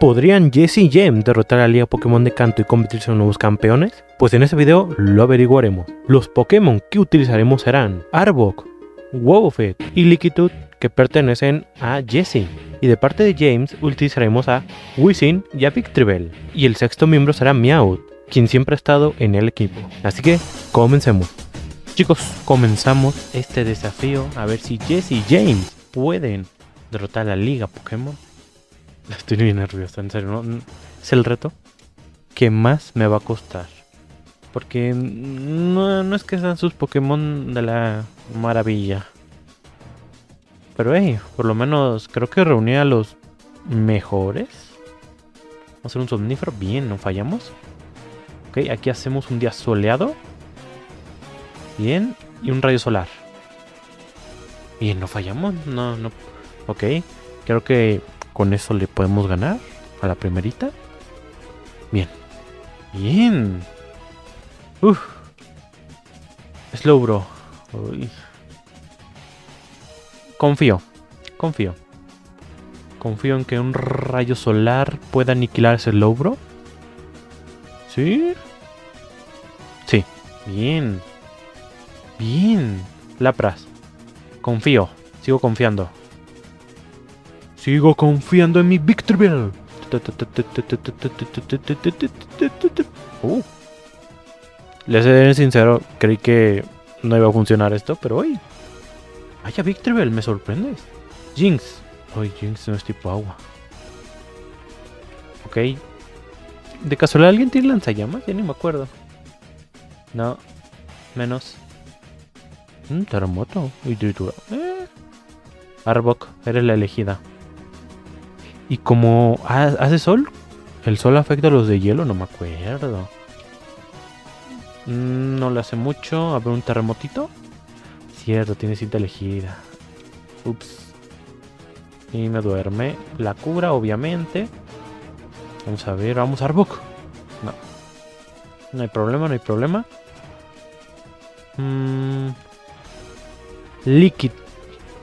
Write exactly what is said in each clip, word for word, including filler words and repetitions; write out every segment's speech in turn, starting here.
¿Podrían Jessie y James derrotar a la Liga Pokémon de Kanto y convertirse en nuevos campeones? Pues en este video lo averiguaremos. Los Pokémon que utilizaremos serán Arbok, Wobbuffet y Lickitung, que pertenecen a Jessie. Y de parte de James utilizaremos a Weezing y a Victreebel. Y el sexto miembro será Meowth, quien siempre ha estado en el equipo. Así que comencemos. Chicos, comenzamos este desafío a ver si Jessie y James pueden derrotar a la Liga Pokémon. Estoy bien nervioso, en serio, ¿no? Es el reto que más me va a costar. Porque no, no es que sean sus Pokémon de la maravilla. Pero hey, por lo menos creo que reuní a los mejores. Vamos a hacer un somnífero, bien, no fallamos. Ok, aquí hacemos un día soleado. Bien, y un rayo solar. Bien, no fallamos, no, no. Ok, creo que con eso le podemos ganar a la primerita. Bien, bien. Uff. Slowbro. Uy. Confío, confío. Confío en que un rayo solar pueda aniquilar ese Slowbro. ¿Sí? Sí. Bien. Bien. Lapras. Confío. Sigo confiando. Sigo confiando en mi Victreebel. Uh. Les seré sincero, creí que no iba a funcionar esto, pero hoy. Vaya Victreebel, me sorprendes. Jinx. Ay, Jinx no es tipo agua. Ok. ¿De casualidad alguien tiene lanzallamas? Ya ni me acuerdo. No. Menos. Un terremoto. Eh. Arbok, eres la elegida. Y como hace sol, el sol afecta a los de hielo, no me acuerdo. No le hace mucho. A ver, un terremotito. Cierto, tiene cinta elegida. Ups. Y me duerme. La cura, obviamente. Vamos a ver, vamos Arbok. No. No hay problema, no hay problema. Mm. Licky.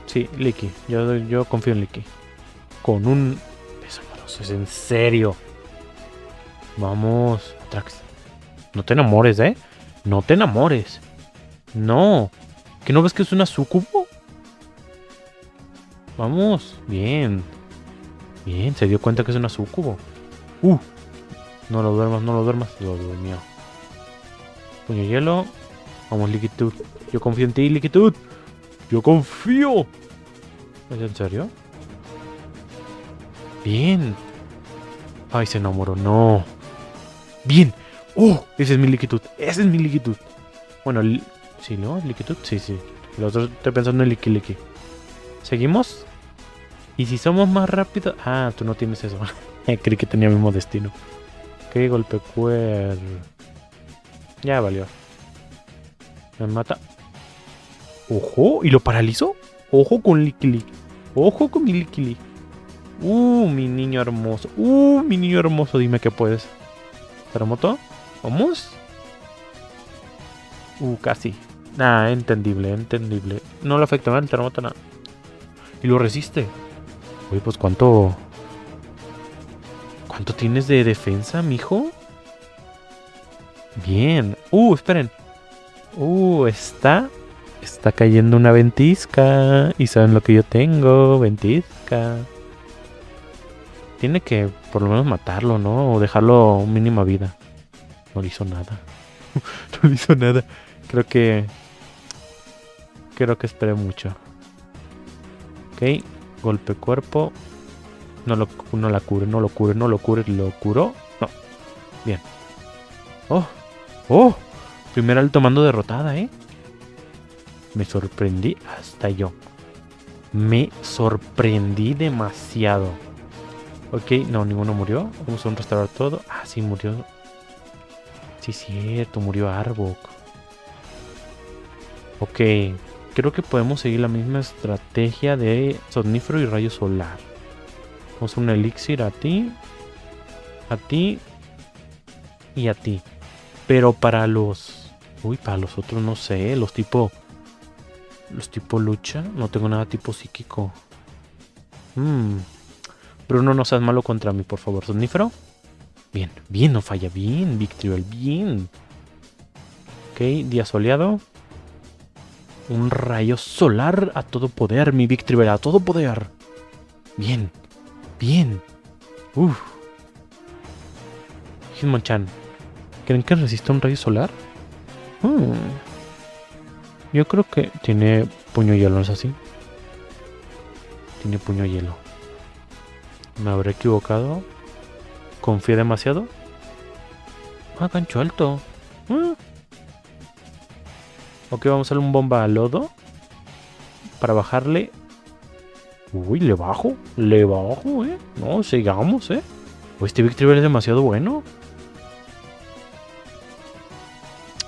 Sí, Licky. Yo, yo confío en Licky. Con un... Eso, hermanos, es en serio. Vamos, Atrax. No te enamores, ¿eh? No te enamores. No. ¿Que no ves que es una sucubo? Vamos. Bien. Bien, se dio cuenta que es una sucubo. Uh. No lo duermas, no lo duermas. Lo durmió. Puño de hielo. Vamos, Lickitung. Yo confío en ti, Lickitung. Yo confío. ¿Es en serio? Bien. Ay, se enamoró. No. Bien. Oh, ese es mi Lickitung. Ese es mi Lickitung. Bueno, li sí, ¿no? Lickitung. Sí, sí. El otro estoy pensando en Licky Licky. ¿Seguimos? ¿Y si somos más rápidos? Ah, tú no tienes eso. Creí que tenía el mismo destino. Ok, golpe cuervo. Ya valió. Me mata. Ojo. ¿Y lo paralizó? Ojo con Licky Licky. Ojo con mi Licky Licky. Uh, mi niño hermoso. Uh, mi niño hermoso, dime que puedes. ¿Terremoto? ¿Vamos? Uh, casi. Nah, entendible, entendible. No lo afecta mal el terremoto, nada. Y lo resiste. Uy, pues cuánto... ¿Cuánto tienes de defensa, mijo? Bien. Uh, esperen. Uh, está... Está cayendo una ventisca. Y saben lo que yo tengo. Ventisca. Tiene que por lo menos matarlo, ¿no? O dejarlo mínima vida. No le hizo nada. No le hizo nada. Creo que... Creo que esperé mucho. Ok. Golpe cuerpo. No lo, no la cure, no lo cure, no lo cure. ¿Lo curó? No. Bien. ¡Oh! ¡Oh! Primer alto mando derrotada, ¿eh? Me sorprendí hasta yo. Me sorprendí demasiado. Ok, no, ninguno murió. Vamos a restaurar todo. Ah, sí, murió. Sí, cierto, murió Arbok. Ok, creo que podemos seguir la misma estrategia de somnífero y rayo solar. Vamos a un elixir a ti, a ti y a ti. Pero para los... Uy, para los otros no sé, los tipo... Los tipo lucha. No tengo nada tipo psíquico. Mmm... Bruno, no seas malo contra mí, por favor. Somnífero. Bien, bien, no falla. Bien, Victreebel, bien. Ok, día soleado. Un rayo solar a todo poder, mi Victreebel, a todo poder. Bien, bien. Uff. Hitmonchan. ¿Creen que resiste un rayo solar? Hmm. Yo creo que tiene puño hielo, ¿no es así? Tiene puño hielo. Me habré equivocado. Confié demasiado. Ah, gancho alto. ¿Ah? Ok, vamos a darle un bomba a lodo. Para bajarle. Uy, le bajo. Le bajo, eh. No, sigamos, eh. Pues este Victreebel es demasiado bueno.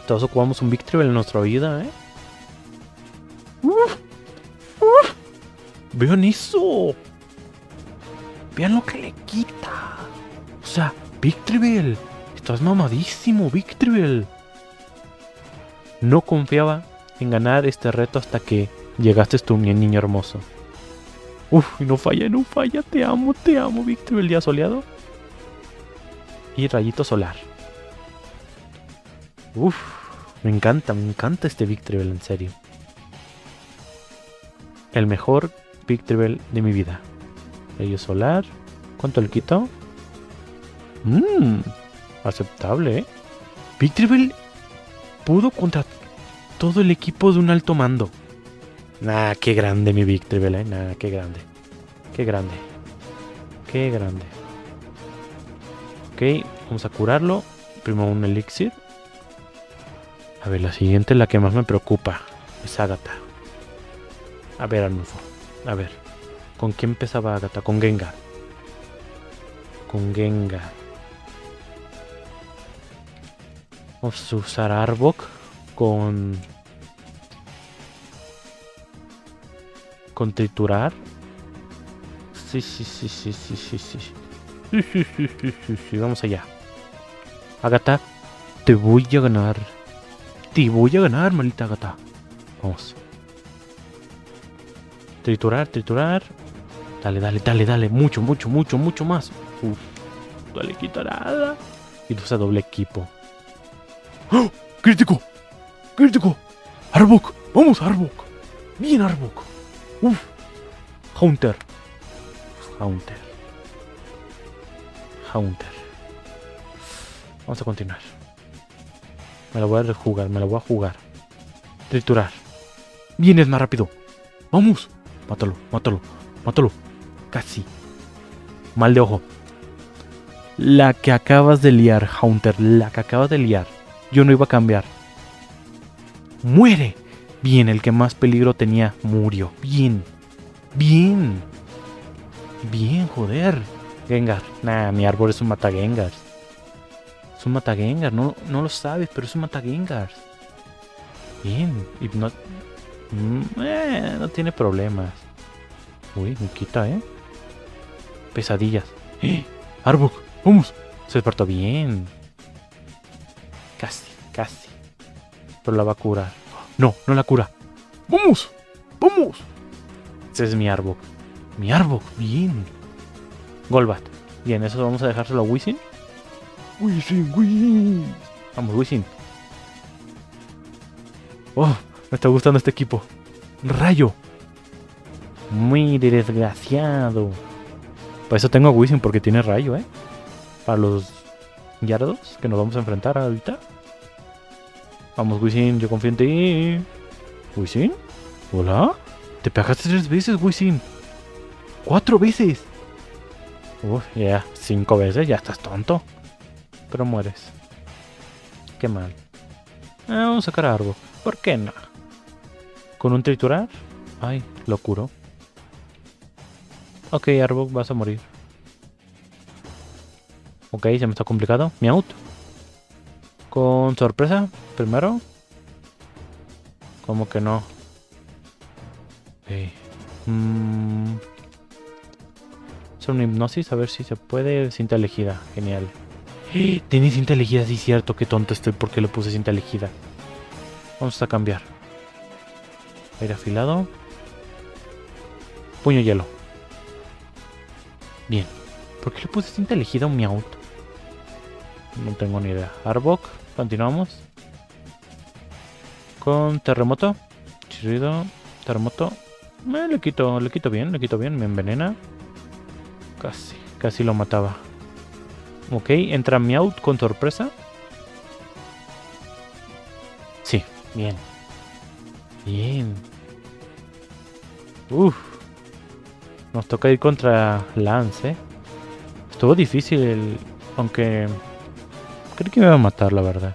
Todos ocupamos un Victreebel en nuestra vida, eh. ¡Uf! ¡Uf! ¡Vean eso! ¡Vean lo que le quita! O sea, Victreebel, estás mamadísimo, Victreebel. No confiaba en ganar este reto hasta que llegaste tú, mi niño hermoso. Uf, no falla, no falla, te amo, te amo, Victreebel. Día soleado. Y rayito solar. Uf, me encanta, me encanta este Victreebel, en serio. El mejor Victreebel de mi vida. Rayo solar. ¿Cuánto le quito? Mmm, aceptable, ¿eh? Victreebel pudo contra todo el equipo de un alto mando. Nah, qué grande mi Victreebel, ¿eh? Nah, qué grande. Qué grande. Qué grande. Ok, vamos a curarlo. Primero un elixir. A ver, la siguiente es la que más me preocupa. Es Ágata. A ver, Arnulfo. A ver. ¿Con quién empezaba Ágata? Con Gengar. Con Gengar. Vamos a usar a Arbok con... Con triturar. Sí, sí, sí, sí, sí, sí, sí. Sí, sí, sí, sí, sí, sí. Vamos allá. Ágata, te voy a ganar. Te voy a ganar, maldita Ágata. Vamos. Triturar, triturar. Dale, dale, dale, dale. Mucho, mucho, mucho, mucho más. Uf. No le quito nada. Y tú usas doble equipo. ¡Oh! ¡Crítico! ¡Crítico! ¡Arbok! ¡Vamos, Arbok! ¡Bien, Arbok! ¡Uf! Haunter. Haunter. Haunter. Vamos a continuar. Me la voy a rejugar, me la voy a jugar. Triturar. ¡Vienes más rápido! ¡Vamos! Mátalo, mátalo, mátalo. Casi. Mal de ojo. La que acabas de liar, Haunter. La que acabas de liar. Yo no iba a cambiar. ¡Muere! Bien, el que más peligro tenía murió. Bien. Bien. Bien, joder. Gengar. Nah, mi árbol es un matagengar. Es un matagengar. No, no lo sabes, pero es un matagengar. Bien. Hipno... Eh, no tiene problemas. Uy, me quita, eh. Pesadillas. ¡Eh! Arbok, vamos. Se despertó bien. Casi, casi. Pero la va a curar. No, no la cura. ¡Vamos! ¡Vamos! Ese es mi Arbok. Mi Arbok, bien. Golbat. Bien, eso vamos a dejárselo a Weezing. Weezing, Weezing. Vamos, Weezing. Oh, me está gustando este equipo. ¡Rayo! Muy desgraciado. Por eso tengo a Weezing, porque tiene rayo, ¿eh? Para los Gyarados que nos vamos a enfrentar ahorita. Vamos, Weezing, yo confío en ti. ¿Weezing? ¿Hola? Te pegaste tres veces, Weezing. ¡Cuatro veces! Uf, ya, yeah. Cinco veces, ya estás tonto. Pero mueres. Qué mal. Eh, vamos a sacar algo. ¿Por qué no? ¿Con un triturar? Ay, lo curo. Ok, Arbok, vas a morir. Ok, se me está complicado. Meowth. Con sorpresa, primero. Como que no. Okay. Mm. Es una hipnosis, a ver si se puede. Cinta elegida, genial. ¡Eh! Tiene cinta elegida, sí, cierto. Qué tonto estoy porque le puse cinta elegida. Vamos a cambiar. Aire afilado. Puño hielo. Bien. ¿Por qué le puse cinta elegida a un Meowth? No tengo ni idea. Arbok. Continuamos. Con terremoto. Chirrido. Terremoto. Eh, le quito, le quito bien, le quito bien. Me envenena. Casi, casi lo mataba. Ok, entra Meowth con sorpresa. Sí, bien. Bien. Uff. Nos toca ir contra Lance, eh. Estuvo difícil el... Aunque... Creo que me va a matar, la verdad.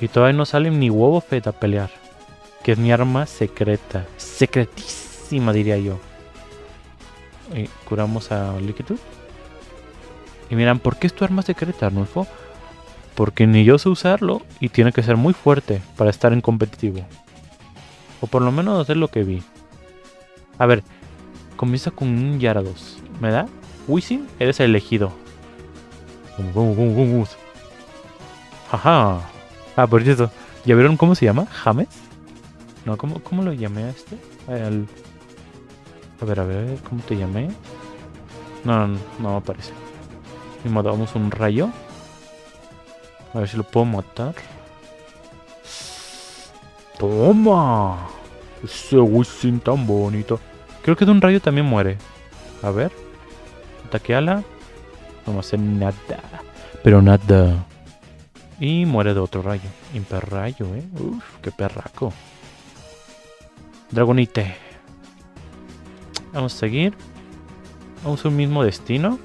Y todavía no salen ni Wobbuffet a pelear, que es mi arma secreta. Secretísima, diría yo. Y curamos a Lickitung. Y miran, ¿por qué es tu arma secreta, Arnulfo? Porque ni yo sé usarlo y tiene que ser muy fuerte para estar en competitivo. O por lo menos es lo que vi. A ver, comienza con un Gyarados. ¿Me da? Weezing, eres el elegido. Jaja. Ah, por cierto, ¿ya vieron cómo se llama? ¿James? No, ¿cómo, cómo lo llamé a este? El... A ver, a ver, ¿cómo te llamé? No, no, no me aparece. Y matamos un rayo. A ver si lo puedo matar. ¡Toma! Ese Weezing tan bonito. Creo que de un rayo también muere. A ver. Ataqueala. No va a hacer nada. Pero nada. Y muere de otro rayo. Imperrayo, eh. Uf, qué perraco. Dragonite. Vamos a seguir. Vamos a un mismo destino.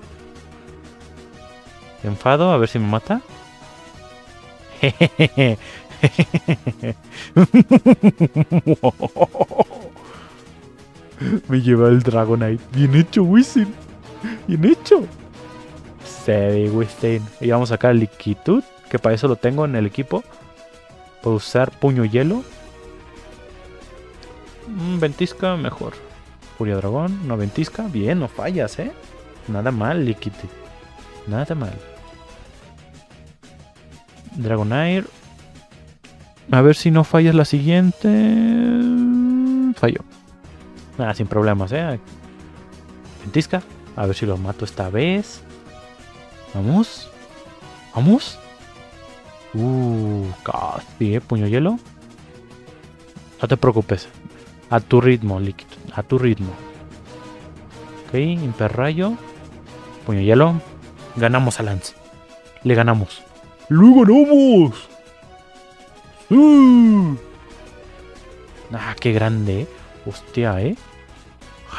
Enfado, a ver si me mata. Me lleva el Dragonite. Bien hecho, Weezing. Bien hecho. Se Weezing. Y vamos a sacar Lickitung, que para eso lo tengo en el equipo. Puedo usar puño hielo. Ventisca mejor. Furia dragón, no ventisca. Bien, no fallas, eh. Nada mal, Lickitung. Nada mal. Dragonair. A ver si no fallas la siguiente. Falló. Nada, sin problemas, eh. Ventisca. A ver si lo mato esta vez. Vamos. Vamos. Uh, casi, eh. Puño hielo. No te preocupes. A tu ritmo, líquido. A tu ritmo. Ok, imperrayo. Puño hielo. Ganamos a Lance. Le ganamos. ¡Lo ganamos! ¡Sí! Ah, qué grande, eh. Hostia, eh.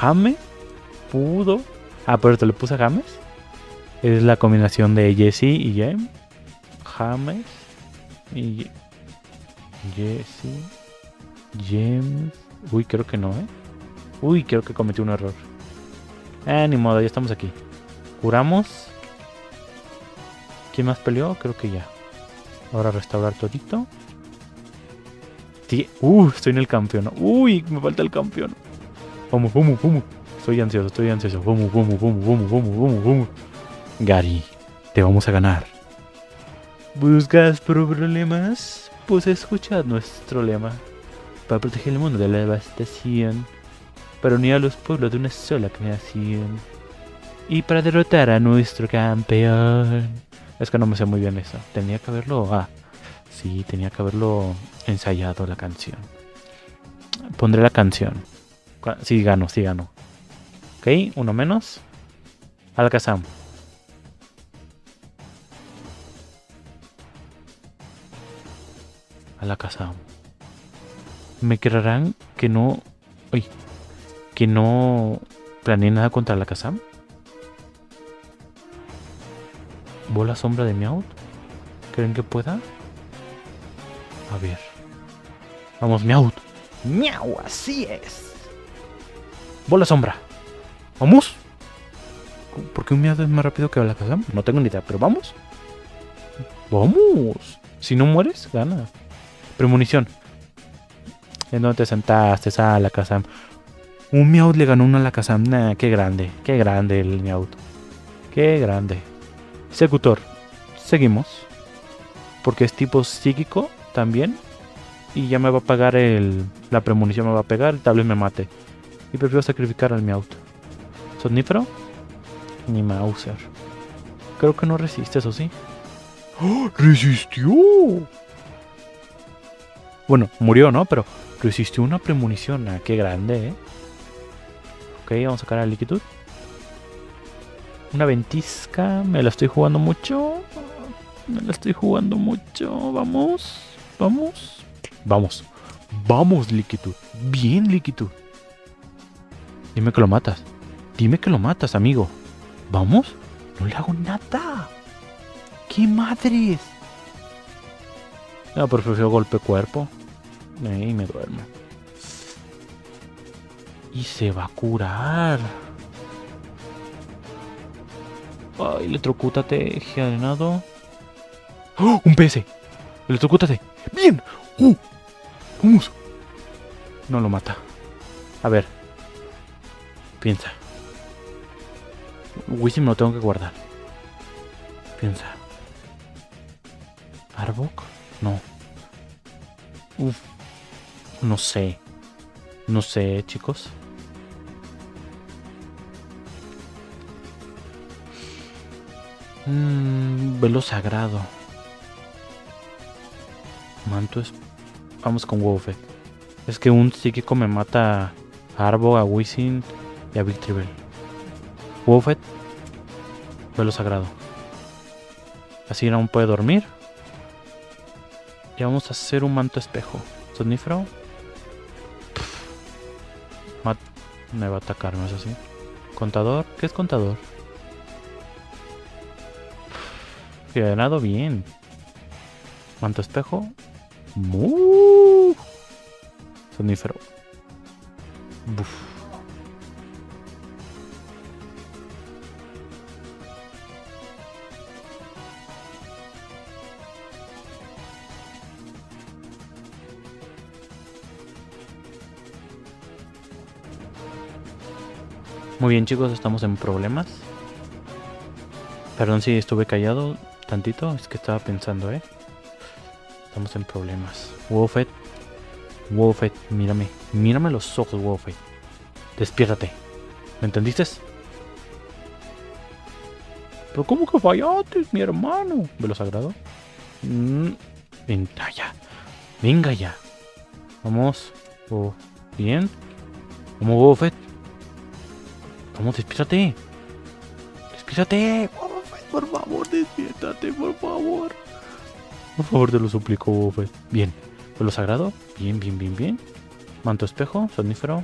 James pudo. Ah, pero te lo puse a James. Es la combinación de Jessie y James. James y Jessie. James. Uy, creo que no, eh. Uy, creo que cometí un error. Eh, ni modo, ya estamos aquí. Curamos. ¿Quién más peleó? Creo que ya. Ahora restaurar todito. Sí. Uh, estoy en el campeón. Uy, me falta el campeón. Vamos, vamos, vamos. Estoy ansioso, estoy ansioso. Vamos, vamos, vamos, vamos, vamos, vamos, vamos. Gary, te vamos a ganar. ¿Buscas problemas? Pues escuchad nuestro lema. Para proteger el mundo de la devastación. Para unir a los pueblos de una sola creación. Y para derrotar a nuestro campeón. Es que no me sé muy bien eso. Tenía que haberlo... Ah, sí, tenía que haberlo ensayado la canción. Pondré la canción. Sí, gano, sí, gano. Ok, uno menos. Alakazam. Alakazam. Me creerán que no... Uy, que no planeé nada contra Alakazam. ¿Bola sombra de Meowth? ¿Creen que pueda? A ver. Vamos, Meowth. ¡Meow! Así es. Bola sombra. ¡Vamos! ¿Por qué un Meowth es más rápido que Alakazam? No tengo ni idea, pero vamos. ¡Vamos! Si no mueres, gana. Premonición. ¿En dónde te sentaste? A Alakazam. Un Meowth le ganó uno a Alakazam. Nah, qué grande. Qué grande el Meowth. Qué grande. Secutor, seguimos, porque es tipo psíquico también, y ya me va a pagar el... la premonición me va a pegar, tal vez me mate, y prefiero sacrificar al Meowth. Somnífero, Ni Mauser. Creo que no resiste, eso sí. ¡Oh! ¡Resistió! Bueno, murió, ¿no? Pero resistió una premonición. Ah, qué grande, ¿eh? Ok, vamos a sacar a Lickitung. Una ventisca. Me la estoy jugando mucho. Me la estoy jugando mucho. Vamos. Vamos. Vamos. Vamos, Lickitung. Bien, Lickitung. Dime que lo matas. Dime que lo matas, amigo. ¿Vamos? No le hago nada. ¡Qué madres! No, prefiero golpe cuerpo. Y me duermo. Y se va a curar. Ay, electrocútate, Girenado. ¡Oh! ¡Un P S! ¡Electrocútate! ¡Bien! ¡Uh! ¡Vamos! No lo mata. A ver. Piensa. Weezing me lo tengo que guardar. Piensa. ¿Arbok? No. Uf. No sé. No sé, chicos. Mm, velo sagrado. Manto es... Vamos con Wobbuffet. Es que un psíquico me mata a Arbok, a Weezing y a Victreebel. Wobbuffet. Velo sagrado. Así aún puede dormir. Y vamos a hacer un manto espejo. Sonífero. Mat me va a atacar, ¿no es así? Contador. ¿Qué es contador? Ganado bien. Manto espejo. ¡Mu! Sonífero. Buf. Muy bien, chicos, estamos en problemas. Perdón si estuve callado tantito, es que estaba pensando, eh. Estamos en problemas. Wobbuffet. Wobbuffet, mírame. Mírame los ojos, Wobbuffet. Despiértate. ¿Me entendiste? Pero ¿cómo que fallaste, mi hermano? ¿Velo sagrado? Mm, venga ya. Venga ya. Vamos. Oh, bien. Vamos, Wobbuffet. Vamos, despiértate. Despiértate. Wobbuffet, por favor, despiértate, por favor. Por favor, te lo suplico, Wobbuffet. Bien. Velo sagrado. Bien, bien, bien, bien. Manto espejo. Sonífero.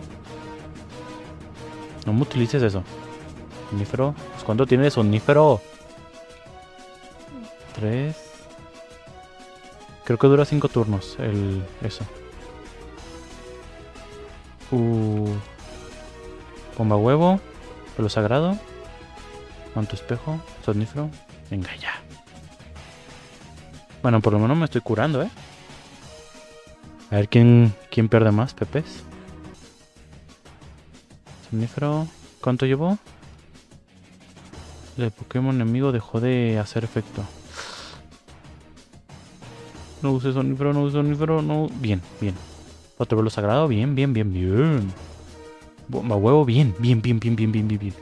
No me utilices eso. Sonífero. Pues, ¿cuánto tiene de sonífero? Tres. Creo que dura cinco turnos. El... Eso. Uh... Bomba huevo. Pelo sagrado. Manto espejo. Sonífero. Venga ya. Bueno, por lo menos me estoy curando, ¿eh? A ver quién, quién pierde más, pepes. Sonífero. ¿Cuánto llevó? El Pokémon enemigo dejó de hacer efecto. No use sonífero, no use sonífero, no... Bien, bien. Otro pelo sagrado. Bien, bien, bien, bien. Bomba huevo, bien, bien, bien, bien, bien, bien, bien, bien.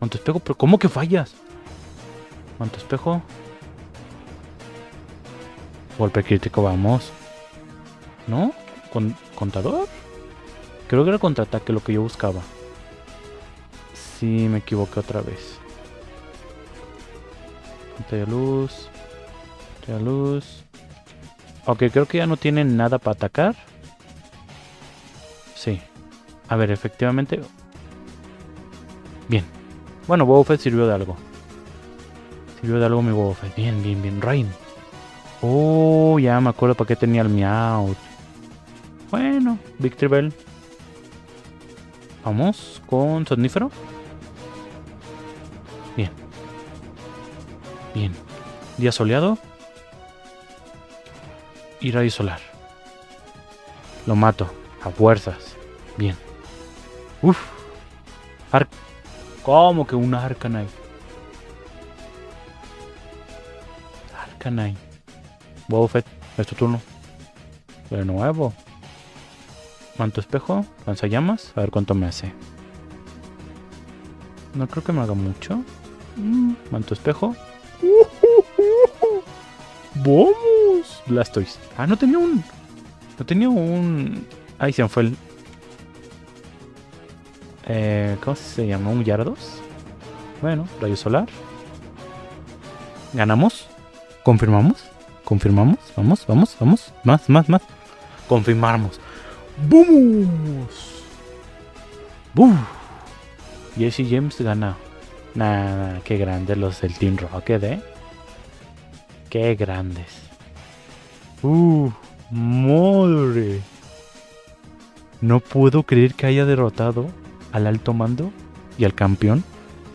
Manto espejo, pero ¿cómo que fallas? Manto espejo. Golpe crítico, vamos. ¿No? ¿Con contador? Creo que era contraataque lo que yo buscaba. Sí, me equivoqué otra vez. Pantalla luz. Pantalla luz. Ok, creo que ya no tienen nada para atacar. Sí. A ver, efectivamente. Bien. Bueno, Wobbuffet sirvió de algo. Sirvió de algo mi Wobbuffet. Bien, bien, bien. Rain. Oh, ya me acuerdo para qué tenía el Meowth. Bueno, Victreebel. Vamos con Sonífero. Bien. Bien. Día soleado. Y rayo solar. Lo mato. A fuerzas. Bien. Uff, Ar ¿cómo que una Arcanine? Arcanine. Wobbuffet, es tu turno. De nuevo. Manto espejo, lanzallamas. A ver cuánto me hace. No creo que me haga mucho. Manto espejo. ¡Vamos! Blastoise. Ah, no tenía un... No tenía un... Ahí se me fue el... Eh, ¿Cómo se llama? ¿Un Gyarados? Bueno, rayo solar. Ganamos. Confirmamos. Confirmamos. Vamos, vamos, vamos. Más, más, más. Confirmamos. ¡Vamos! ¡Bum! Jessie James gana. Nah, qué grandes los del Team Rocket, ¿eh? Qué grandes. ¡Uh! ¡Madre! No puedo creer que haya derrotado al alto mando y al campeón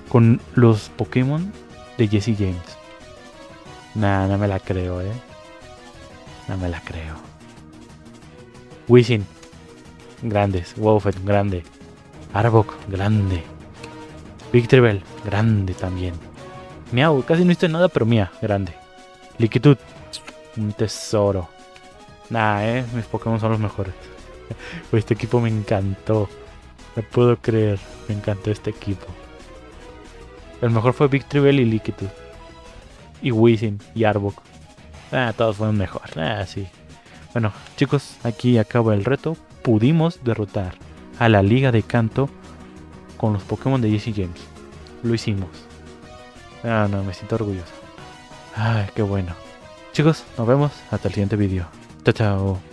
con los Pokémon de Jessie James. Nah, no me la creo, ¿eh? No me la creo. Weezing. Grandes. Wobbuffet, grande. Arbok, grande. Victreebel, grande también. Meowth, casi no hice nada, pero mía, grande. Lickitung, un tesoro. Nah, eh, mis Pokémon son los mejores. Pues este equipo me encantó. No puedo creer, me encantó este equipo. El mejor fue Victreebel y Lickitung. Y Weezing y Arbok. Ah, todos fueron mejor. Ah, sí. Bueno, chicos, aquí acaba el reto. Pudimos derrotar a la Liga de Kanto con los Pokémon de Jessie James. Lo hicimos. Ah, no, me siento orgulloso. Ay, qué bueno. Chicos, nos vemos hasta el siguiente video. Chao, chao.